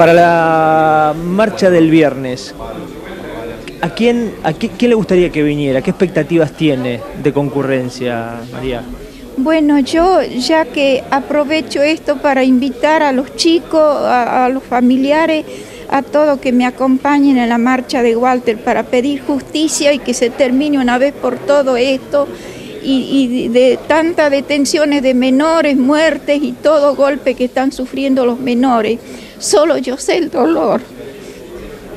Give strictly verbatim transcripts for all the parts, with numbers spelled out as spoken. Para la marcha del viernes, ¿a quién, a qué, quién le gustaría que viniera? ¿Qué expectativas tiene de concurrencia, María? Bueno, yo ya que aprovecho esto para invitar a los chicos, a, a los familiares, a todos que me acompañen en la marcha de Walter para pedir justicia y que se termine una vez por todo esto y, y de tantas detenciones de menores, muertes y todo golpe que están sufriendo los menores. Solo yo sé el dolor.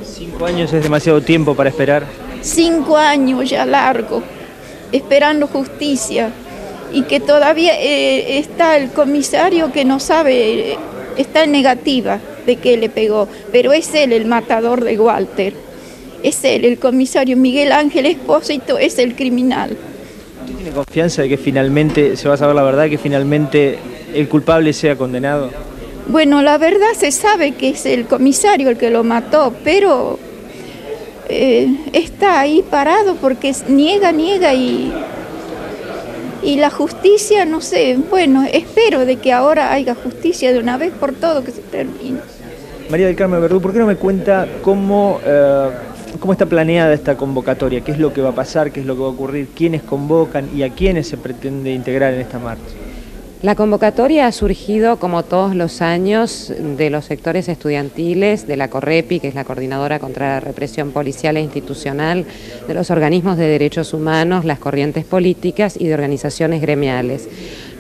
Cinco años es demasiado tiempo para esperar. Cinco años ya largo, esperando justicia. Y que todavía eh, está el comisario que no sabe, eh, está en negativa de que le pegó, pero es él el matador de Walter, es él, el comisario Miguel Ángel Espósito es el criminal. ¿Usted tiene confianza de que finalmente se va a saber la verdad, que finalmente el culpable sea condenado? Bueno, la verdad se sabe que es el comisario el que lo mató, pero eh, está ahí parado porque niega, niega y... Y la justicia, no sé, bueno, espero de que ahora haya justicia de una vez por todo, que se termine. María del Carmen Verdú, ¿por qué no me cuenta cómo, eh, cómo está planeada esta convocatoria? ¿Qué es lo que va a pasar? ¿Qué es lo que va a ocurrir? ¿Quiénes convocan y a quiénes se pretende integrar en esta marcha? La convocatoria ha surgido, como todos los años, de los sectores estudiantiles, de la CORREPI, que es la Coordinadora contra la Represión Policial e Institucional, de los organismos de derechos humanos, las corrientes políticas y de organizaciones gremiales.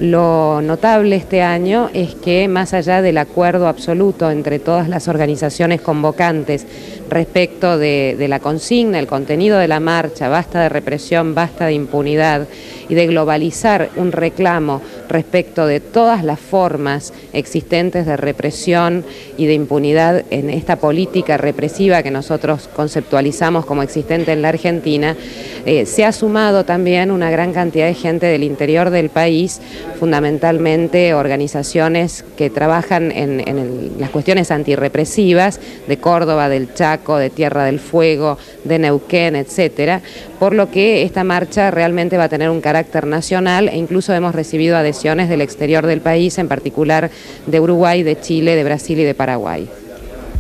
Lo notable este año es que, más allá del acuerdo absoluto entre todas las organizaciones convocantes respecto de, de la consigna, el contenido de la marcha, basta de represión, basta de impunidad, y de globalizar un reclamo respecto de todas las formas existentes de represión y de impunidad en esta política represiva que nosotros conceptualizamos como existente en la Argentina, eh, se ha sumado también una gran cantidad de gente del interior del país, fundamentalmente organizaciones que trabajan en, en el, las cuestiones antirrepresivas de Córdoba, del Chaco, de Tierra del Fuego, de Neuquén, etcétera, por lo que esta marcha realmente va a tener un carácter nacional e incluso hemos recibido adhesiones del exterior del país, en particular de Uruguay, de Chile, de Brasil y de Paraguay.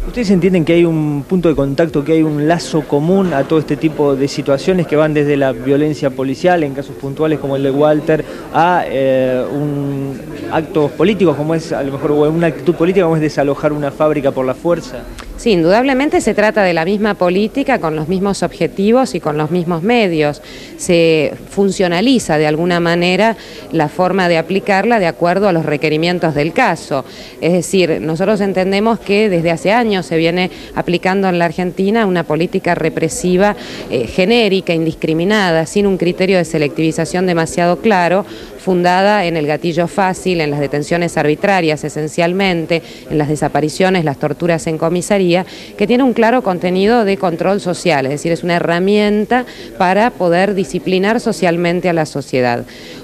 ¿Ustedes entienden que hay un punto de contacto, que hay un lazo común a todo este tipo de situaciones que van desde la violencia policial, en casos puntuales como el de Walter, a eh, un, actos políticos, como es a lo mejor una actitud política, como es desalojar una fábrica por la fuerza? Sí, indudablemente se trata de la misma política con los mismos objetivos y con los mismos medios. Se funcionaliza de alguna manera la forma de aplicarla de acuerdo a los requerimientos del caso. Es decir, nosotros entendemos que desde hace años se viene aplicando en la Argentina una política represiva eh, genérica, indiscriminada, sin un criterio de selectivización demasiado claro, fundada en el gatillo fácil, en las detenciones arbitrarias esencialmente, en las desapariciones, las torturas en comisaría, que tiene un claro contenido de control social, es decir, es una herramienta para poder disciplinar socialmente a la sociedad.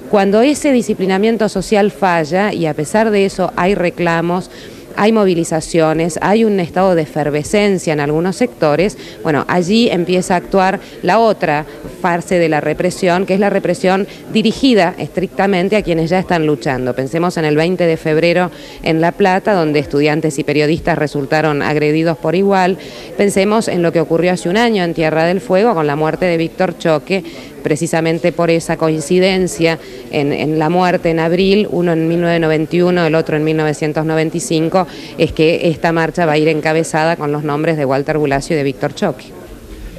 Cuando ese disciplinamiento social falla, y a pesar de eso hay reclamos, hay movilizaciones, hay un estado de efervescencia en algunos sectores, bueno, allí empieza a actuar la otra fase de la represión, que es la represión dirigida estrictamente a quienes ya están luchando. Pensemos en el veinte de febrero en La Plata, donde estudiantes y periodistas resultaron agredidos por igual. Pensemos en lo que ocurrió hace un año en Tierra del Fuego con la muerte de Víctor Choque, precisamente por esa coincidencia en, en la muerte en abril, uno en mil novecientos noventa y uno, el otro en mil novecientos noventa y cinco, es que esta marcha va a ir encabezada con los nombres de Walter Bulacio y de Víctor Choque.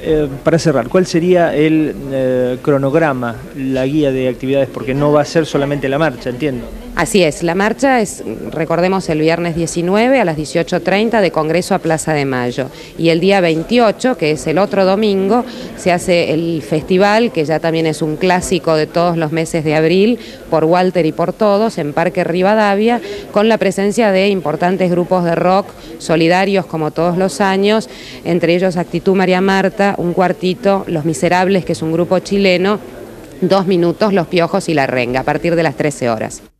Eh, para cerrar, ¿cuál sería el eh, cronograma, la guía de actividades? Porque no va a ser solamente la marcha, entiendo. Así es, la marcha es, recordemos, el viernes diecinueve a las dieciocho treinta de Congreso a Plaza de Mayo. Y el día veintiocho, que es el otro domingo, se hace el festival, que ya también es un clásico de todos los meses de abril, por Walter y por todos, en Parque Rivadavia, con la presencia de importantes grupos de rock solidarios como todos los años, entre ellos Actitud María Marta, Un Cuartito, Los Miserables, que es un grupo chileno, Dos Minutos, Los Piojos y La Renga, a partir de las trece horas.